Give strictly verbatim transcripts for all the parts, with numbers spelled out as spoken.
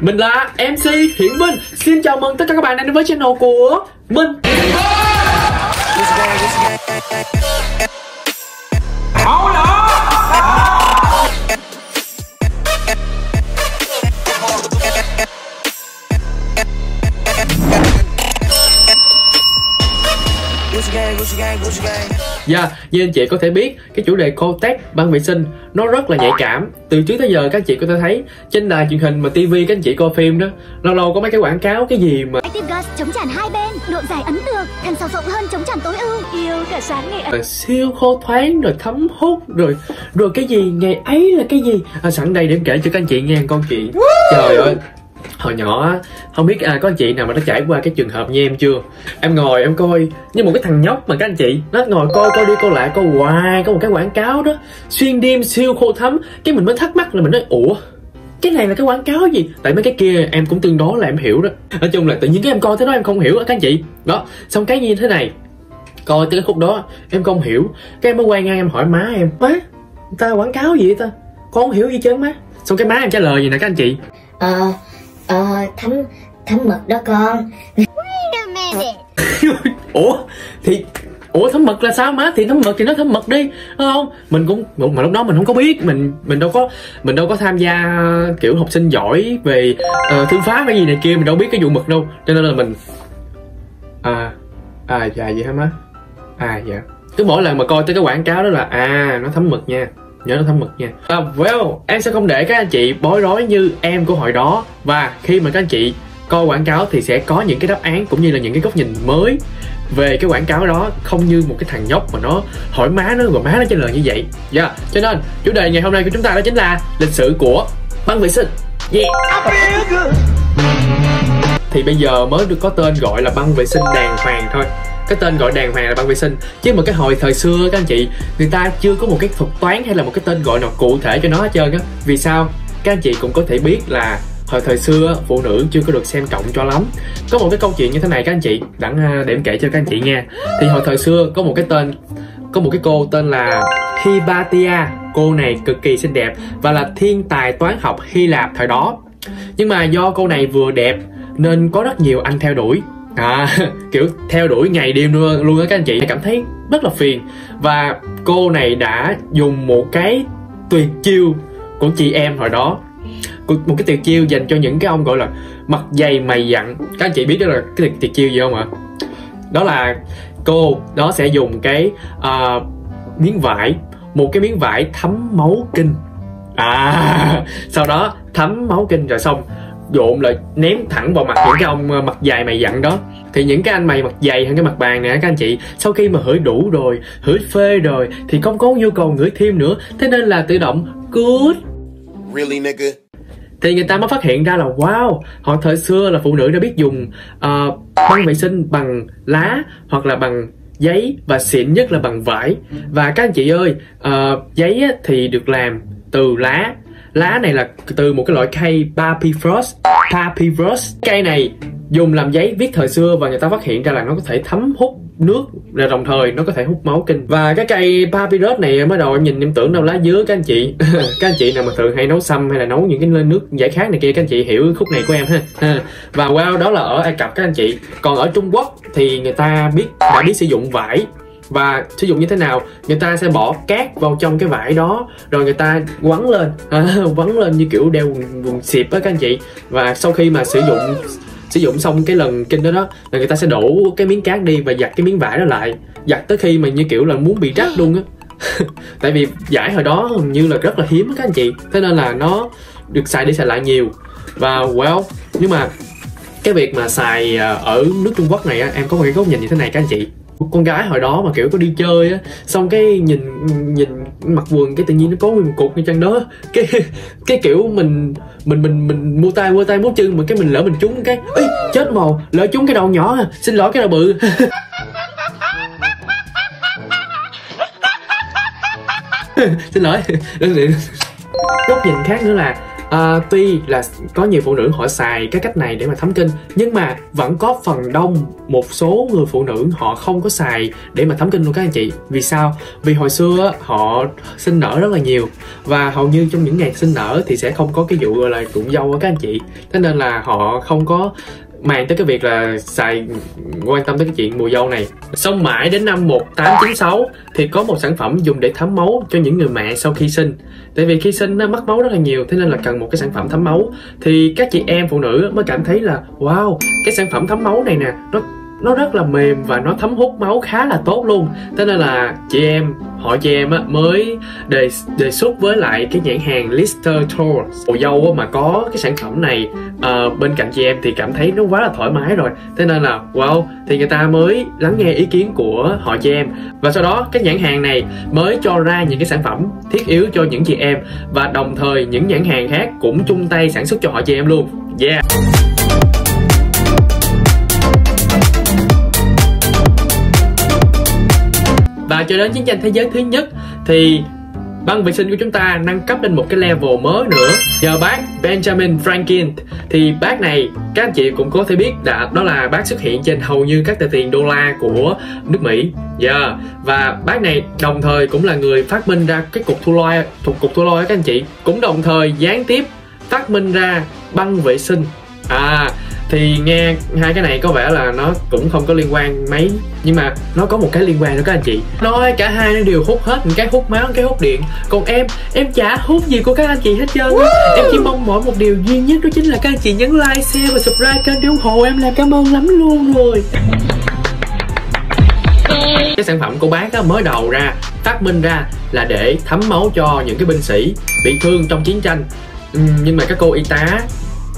Mình là em xê Hiển Vinh. Xin chào mừng tất cả các bạn đến với channel của mình. Dạ, yeah, như anh chị có thể biết, cái chủ đề Kotex băng vệ sinh nó rất là nhạy cảm. Từ trước tới giờ các chị có thể thấy trên đài truyền hình mà tivi các anh chị coi phim đó, lâu lâu có mấy cái quảng cáo cái gì mà chống tràn hai bên, độ dài ấn tượng, thành sâu rộng hơn chống tràn tối ưu, yêu cả sáng ngày ấy. Siêu khô thoáng rồi thấm hút rồi rồi cái gì ngày ấy là cái gì. À, sẵn đây để kể cho các anh chị nghe một câu chuyện. Trời ơi, hồi nhỏ không biết à, có anh chị nào mà đã trải qua cái trường hợp như em chưa. Em ngồi em coi như một cái thằng nhóc mà các anh chị, nó ngồi coi coi đi coi lại coi hoài, có một cái quảng cáo đó xuyên đêm siêu khô thấm, cái mình mới thắc mắc là mình nói ủa cái này là cái quảng cáo gì, tại mấy cái kia em cũng tương đối là em hiểu đó. Nói chung là tự nhiên cái em coi tới đó em không hiểu các anh chị đó, xong cái như thế này, coi tới cái khúc đó em không hiểu, cái em mới quay ngang em hỏi má em, má người ta quảng cáo gì vậy ta, con không hiểu gì chứ má. Xong cái má em trả lời gì nè các anh chị, ờ Ờ, thấm, thấm mật đó con. Ủa, thì Ủa thấm mật là sao má, thì thấm mật thì nó thấm mật đi, đúng không? Mình cũng, mà lúc đó mình không có biết, Mình mình đâu có mình đâu có tham gia kiểu học sinh giỏi về uh, thư pháp hay gì này kia, mình đâu biết cái vụ mật đâu. Cho nên là mình À, à dạ vậy hả má. À dạ. Cứ mỗi lần mà coi tới cái quảng cáo đó là à nó thấm mật nha, nhớ nó thấm mực nha. uh, Well, em sẽ không để các anh chị bối rối như em của hồi đó. Và khi mà các anh chị coi quảng cáo thì sẽ có những cái đáp án cũng như là những cái góc nhìn mới về cái quảng cáo đó, không như một cái thằng nhóc mà nó hỏi má nó và má nó trả lời như vậy. Dạ, yeah. Cho nên chủ đề ngày hôm nay của chúng ta đó chính là lịch sử của băng vệ sinh. Yeah. Thì bây giờ mới được có tên gọi là băng vệ sinh đàng hoàng thôi, cái tên gọi đàng hoàng là băng vệ sinh, chứ mà cái hồi thời xưa các anh chị, người ta chưa có một cái thuật toán hay là một cái tên gọi nào cụ thể cho nó hết trơn á. Vì sao? Các anh chị cũng có thể biết là hồi thời xưa phụ nữ chưa có được xem trọng cho lắm. Có một cái câu chuyện như thế này các anh chị, đặng để em kể cho các anh chị nghe. Thì hồi thời xưa có một cái tên có một cái cô tên là Hypatia. Cô này cực kỳ xinh đẹp và là thiên tài toán học Hy Lạp thời đó. Nhưng mà do cô này vừa đẹp nên có rất nhiều anh theo đuổi. À, kiểu theo đuổi ngày đêm luôn luôn á các anh chị, cảm thấy rất là phiền. Và cô này đã dùng một cái tuyệt chiêu của chị em hồi đó, một cái tuyệt chiêu dành cho những cái ông gọi là mặt dày mày dặn. Các anh chị biết đó là cái tuyệt chiêu gì không ạ? Đó là cô đó sẽ dùng cái uh, miếng vải, một cái miếng vải thấm máu kinh. À, sau đó thấm máu kinh rồi xong dộn lại ném thẳng vào mặt những cái ông mặt dài mày dặn đó. Thì những cái anh mày mặt dày hơn cái mặt bàn nè các anh chị, sau khi mà hửi đủ rồi, hửi phê rồi thì không có nhu cầu ngửi thêm nữa, thế nên là tự động cút. Really, nigga? Thì người ta mới phát hiện ra là wow, họ thời xưa là phụ nữ đã biết dùng uh, băng vệ sinh bằng lá hoặc là bằng giấy, và xịn nhất là bằng vải. Và các anh chị ơi, uh, giấy thì được làm từ lá. Lá này là từ một cái loại cây Papyrus. Papyrus Cây này dùng làm giấy viết thời xưa, và người ta phát hiện ra là nó có thể thấm hút nước, rồi đồng thời nó có thể hút máu kinh. Và cái cây Papyrus này mới đầu em nhìn em tưởng đâu lá dứa các anh chị. Các anh chị nào mà thường hay nấu sâm hay là nấu những cái nước giải khát này kia, các anh chị hiểu khúc này của em ha. Và wow, đó là ở Ai Cập các anh chị. Còn ở Trung Quốc thì người ta biết đã biết sử dụng vải. Và sử dụng như thế nào? Người ta sẽ bỏ cát vào trong cái vải đó, rồi người ta quấn lên, à, quấn lên như kiểu đeo quần xịp á các anh chị. Và sau khi mà sử dụng sử dụng xong cái lần kinh đó đó, là người ta sẽ đổ cái miếng cát đi và giặt cái miếng vải đó lại, giặt tới khi mà như kiểu là muốn bị rách luôn á. Tại vì vải hồi đó hình như là rất là hiếm á các anh chị, thế nên là nó được xài đi xài lại nhiều. Và wow, nhưng mà cái việc mà xài ở nước Trung Quốc này á, em có một cái góc nhìn như thế này các anh chị. Con gái hồi đó mà kiểu có đi chơi á, xong cái nhìn nhìn mặt quần cái tự nhiên nó có nguyên một cục như chăng đó, cái cái kiểu mình mình mình mình mua tay mua tay mua chân mà cái mình lỡ mình trúng cái ấy, chết màu, lỡ trúng cái đầu nhỏ, xin lỗi cái đầu bự. Xin lỗi. Góc nhìn khác nữa là À, tuy là có nhiều phụ nữ họ xài cái cách này để mà thấm kinh, nhưng mà vẫn có phần đông một số người phụ nữ họ không có xài để mà thấm kinh luôn các anh chị. Vì sao? Vì hồi xưa họ sinh nở rất là nhiều, và hầu như trong những ngày sinh nở thì sẽ không có cái vụ gọi là rụng dâu á các anh chị. Thế nên là họ không có mang tới cái việc là xài, quan tâm tới cái chuyện mùa dâu này. Xong mãi đến năm một nghìn tám trăm chín mươi sáu thì có một sản phẩm dùng để thấm máu cho những người mẹ sau khi sinh. Tại vì khi sinh nó mất máu rất là nhiều, thế nên là cần một cái sản phẩm thấm máu. Thì các chị em phụ nữ mới cảm thấy là wow, cái sản phẩm thấm máu này nè, nó nó rất là mềm và nó thấm hút máu khá là tốt luôn. Thế nên là chị em, họ chị em á, mới đề, đề xuất với lại cái nhãn hàng Lister Tour. Mùa dâu á, mà có cái sản phẩm này uh, bên cạnh chị em thì cảm thấy nó quá là thoải mái rồi. Thế nên là wow, thì người ta mới lắng nghe ý kiến của họ chị em, và sau đó cái nhãn hàng này mới cho ra những cái sản phẩm thiết yếu cho những chị em, và đồng thời những nhãn hàng khác cũng chung tay sản xuất cho họ chị em luôn. Yeah. Và cho đến chiến tranh thế giới thứ nhất thì băng vệ sinh của chúng ta nâng cấp lên một cái level mới nữa nhờ bác Benjamin Franklin. Thì bác này các anh chị cũng có thể biết đã, đó là bác xuất hiện trên hầu như các tờ tiền đô la của nước Mỹ. Yeah. Và bác này đồng thời cũng là người phát minh ra cái cục thu lôi, thuộc cục thu lôi các anh chị, cũng đồng thời gián tiếp phát minh ra băng vệ sinh. À, thì nghe hai cái này có vẻ là nó cũng không có liên quan mấy, nhưng mà nó có một cái liên quan nữa các anh chị. Nói cả hai nó đều hút hết, cái hút máu, cái hút điện. Còn em, em chả hút gì của các anh chị hết trơn. Em chỉ mong mỏi một điều duy nhất, đó chính là các anh chị nhấn like, share và subscribe kênh để ủng hộ em làm cảm ơn lắm luôn rồi. Cái sản phẩm của bác á, mới đầu ra, phát minh ra là để thấm máu cho những cái binh sĩ bị thương trong chiến tranh. Ừ, nhưng mà các cô y tá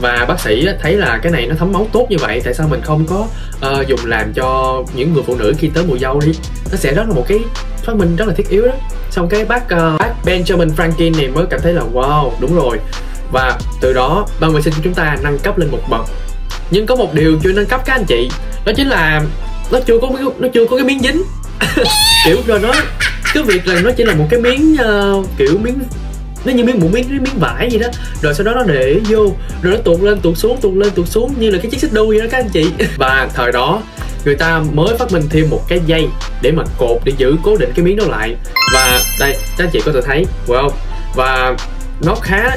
và bác sĩ thấy là cái này nó thấm máu tốt như vậy, tại sao mình không có uh, dùng làm cho những người phụ nữ khi tới mùa dâu đi, nó sẽ rất là một cái phát minh rất là thiết yếu đó. Xong cái bác, uh, bác Benjamin Franklin này mới cảm thấy là wow, đúng rồi. Và từ đó ban vệ sinh của chúng ta nâng cấp lên một bậc. Nhưng có một điều chưa nâng cấp các anh chị, đó chính là nó chưa có nó chưa có cái miếng dính. Kiểu rồi nó cái việc là nó chỉ là một cái miếng uh, kiểu miếng, nó như miếng một miếng miếng vải gì đó, rồi sau đó nó để vô, rồi nó tuột lên tuột xuống tuột lên tuột xuống như là cái chiếc xích đu vậy đó các anh chị. Và thời đó người ta mới phát minh thêm một cái dây để mà cột để giữ cố định cái miếng đó lại, và đây các anh chị có thể thấy wow. Và nó khá,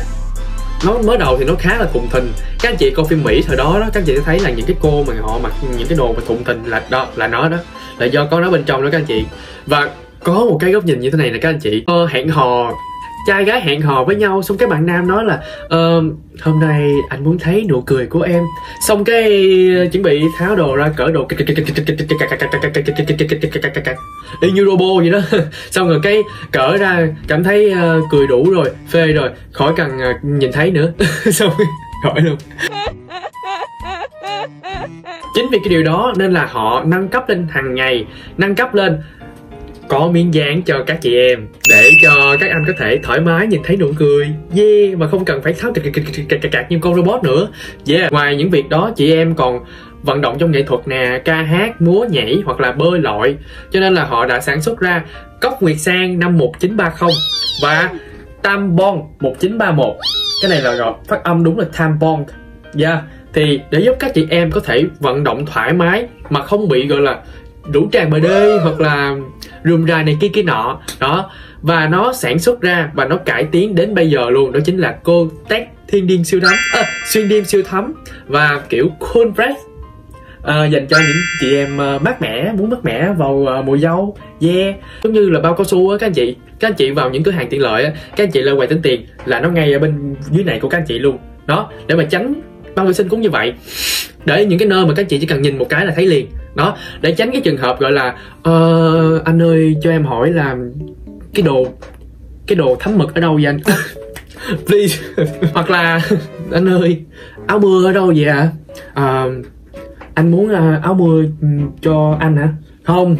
nó mới đầu thì nó khá là thùng thình. Các anh chị coi phim Mỹ thời đó đó, các anh chị sẽ thấy là những cái cô mà họ mặc những cái đồ mà thùng thình là đó là nó đó là do có nó bên trong đó các anh chị. Và có một cái góc nhìn như thế này là các anh chị ờ, hẹn hò, trai gái hẹn hò với nhau, xong cái bạn nam nói là ờ, hôm nay anh muốn thấy nụ cười của em, xong cái chuẩn bị tháo đồ ra cởi đồ y như robot vậy đó. Xong rồi cái cởi ra cảm thấy uh, cười đủ rồi, phê rồi, khỏi cần uh, nhìn thấy nữa. Xong khỏi luôn. Chính vì cái điều đó nên là họ nâng cấp lên hàng ngày, nâng cấp lên có miếng dán cho các chị em, để cho các anh có thể thoải mái nhìn thấy nụ cười, yeah, mà không cần phải tháo cạc như con robot nữa. Yeah. Ngoài những việc đó, chị em còn vận động trong nghệ thuật nè, ca hát, múa nhảy hoặc là bơi lội. Cho nên là họ đã sản xuất ra cốc nguyệt sang năm một nghìn chín trăm ba mươi và tampon một nghìn chín trăm ba mươi mốt. Cái này là gọi phát âm đúng là tampon. Yeah. Thì để giúp các chị em có thể vận động thoải mái mà không bị gọi là rủ tràn bờ đê hoặc là rườm rà này kia kia nọ đó. Và nó sản xuất ra và nó cải tiến đến bây giờ luôn, đó chính là Kotex thiên niên siêu thấm à, xuyên đêm siêu thấm, và kiểu cool press à, dành cho những chị em mát mẻ, muốn mát mẻ vào mùa dâu. Yeah. Giống như là bao cao su á các anh chị, các anh chị vào những cửa hàng tiện lợi á, các anh chị là quầy tính tiền là nó ngay ở bên dưới này của các anh chị luôn đó, để mà tránh. Băng vệ sinh cũng như vậy, để những cái nơi mà các chị chỉ cần nhìn một cái là thấy liền đó, để tránh cái trường hợp gọi là ờ, anh ơi cho em hỏi là cái đồ cái đồ thấm mực ở đâu vậy anh? Please. Hoặc là anh ơi áo mưa ở đâu vậy ạ? À, anh muốn áo mưa cho anh hả? Không,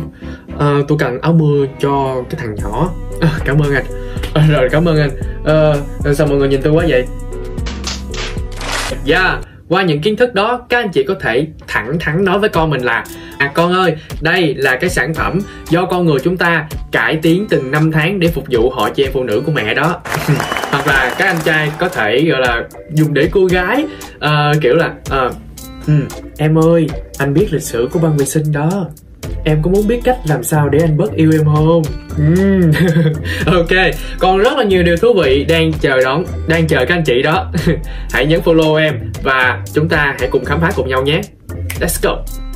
à, tôi cần áo mưa cho cái thằng nhỏ. À, cảm ơn anh. À, rồi cảm ơn anh. À, sao mọi người nhìn tôi quá vậy? Yeah. Qua những kiến thức đó, các anh chị có thể thẳng thắn nói với con mình là à con ơi, đây là cái sản phẩm do con người chúng ta cải tiến từng năm tháng để phục vụ họ chị em phụ nữ của mẹ đó. Hoặc là các anh trai có thể gọi là dùng để cô gái uh, kiểu là uh, ừ, em ơi, anh biết lịch sử của ban vệ sinh đó, em có muốn biết cách làm sao để anh bớt yêu em không? Mm. Ok, còn rất là nhiều điều thú vị đang chờ đón, đang chờ các anh chị đó. Hãy nhấn follow em và chúng ta hãy cùng khám phá cùng nhau nhé. Let's go.